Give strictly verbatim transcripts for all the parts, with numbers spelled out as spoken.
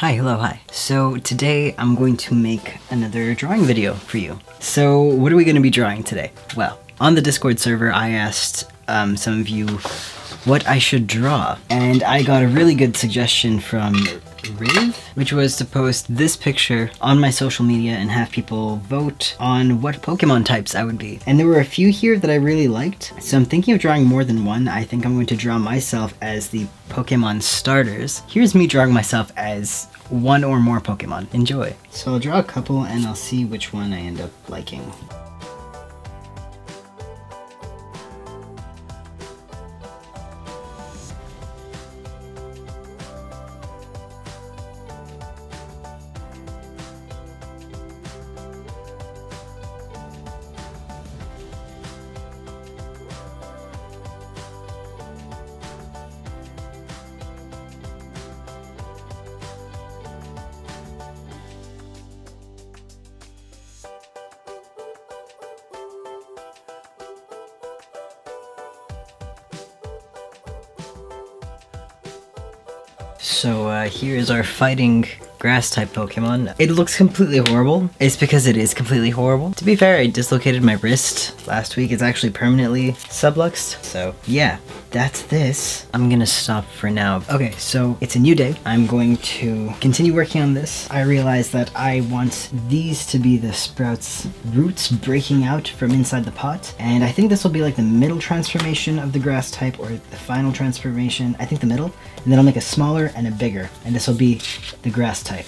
Hi, hello, hi. So today I'm going to make another drawing video for you. So what are we going to be drawing today? Well, on the Discord server, I asked um, some of you what I should draw, and I got a really good suggestion from Rive, which was to post this picture on my social media and have people vote on what Pokemon types I would be. And there were a few here that I really liked, so I'm thinking of drawing more than one. I think I'm going to draw myself as the Pokemon starters. Here's me drawing myself as one or more Pokemon. Enjoy. So I'll draw a couple and I'll see which one I end up liking. So uh, here is our fighting grass type Pokemon. It looks completely horrible. It's because it is completely horrible. To be fair, I dislocated my wrist last week. It's actually permanently subluxed. So yeah, that's this. I'm gonna stop for now. Okay, so it's a new day. I'm going to continue working on this. I realized that I want these to be the Sprout's roots breaking out from inside the pot. And I think this will be like the middle transformation of the grass type, or the final transformation. I think the middle. And then I'll make a smaller and a bigger. And this will be the grass type.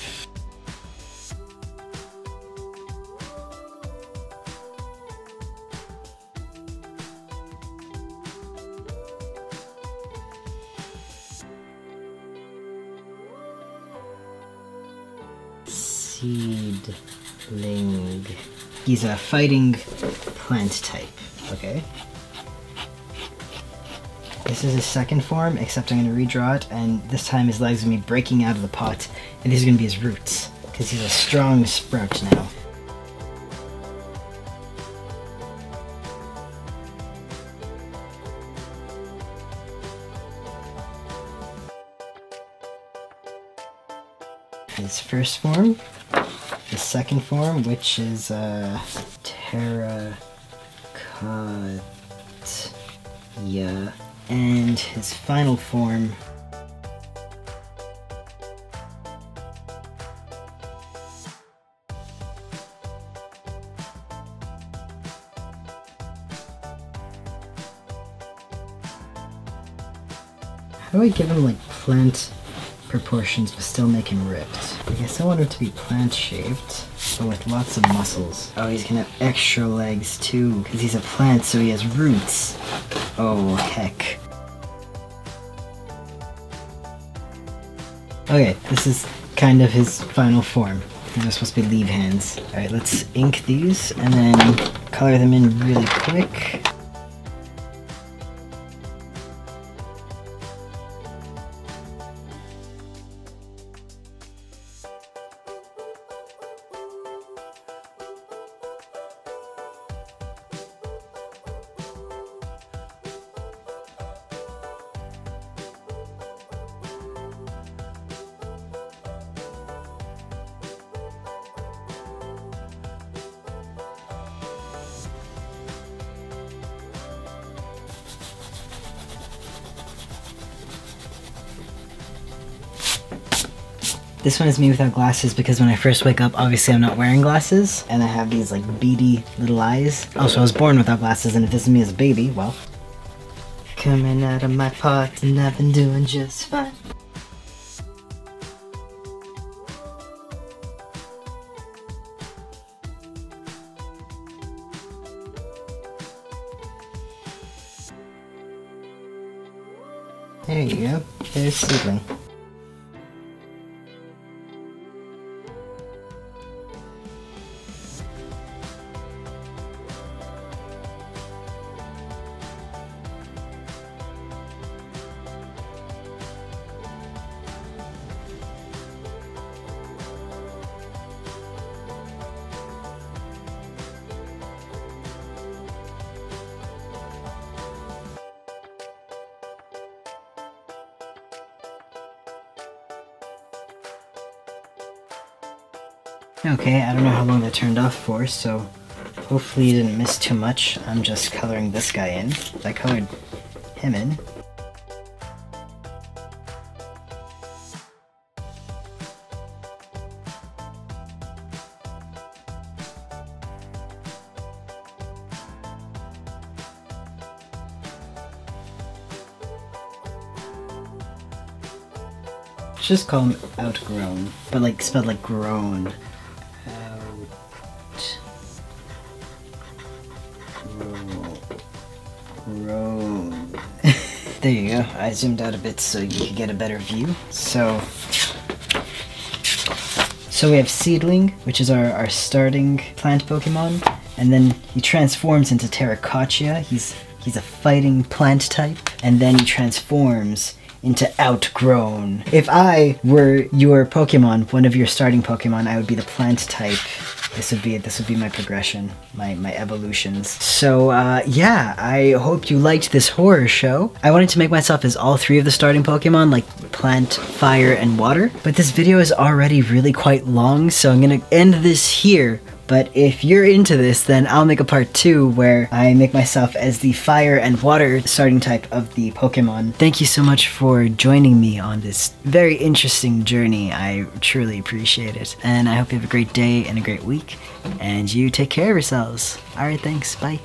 Seedling. He's a fighting plant type. Okay. This is his second form, except I'm going to redraw it, and this time his legs are going to be breaking out of the pot, and these are going to be his roots, because he's a strong sprout now. His first form, his second form, which is uh, Terracottia. And his final form. How do I give him like plant proportions but still make him ripped? I guess I want him to be plant shaped, but with lots of muscles. Oh, he's gonna have extra legs too, because he's a plant, so he has roots. Oh, heck. Okay, this is kind of his final form. These are supposed to be leaf hands. Alright, let's ink these and then color them in really quick. This one is me without glasses because when I first wake up, obviously I'm not wearing glasses, and I have these like beady little eyes. Also, I was born without glasses, and if this is me as a baby, well. Coming out of my pot and I've been doing just fine. There you go. There's Seedling. Okay, I don't know how long that turned off for, so hopefully you didn't miss too much. I'm just coloring this guy in. I colored him in. Just call him Outgrown, but like spelled like grown. Outgrown. There you go. I zoomed out a bit so you could get a better view. So, so we have Seedling, which is our, our starting plant Pokemon, and then he transforms into Terracottia. He's he's a fighting plant type, and then he transforms into Outgrown. If I were your Pokemon, one of your starting Pokemon, I would be the plant type. This would be this would be my progression, my, my evolutions. So uh, yeah, I hope you liked this horror show. I wanted to make myself as all three of the starting Pokemon, like plant, fire, and water. But this video is already really quite long, so I'm gonna end this here. But if you're into this, then I'll make a part two where I make myself as the fire and water starting type of the Pokemon. Thank you so much for joining me on this very interesting journey. I truly appreciate it. And I hope you have a great day and a great week. And you take care of yourselves. Alright, thanks. Bye.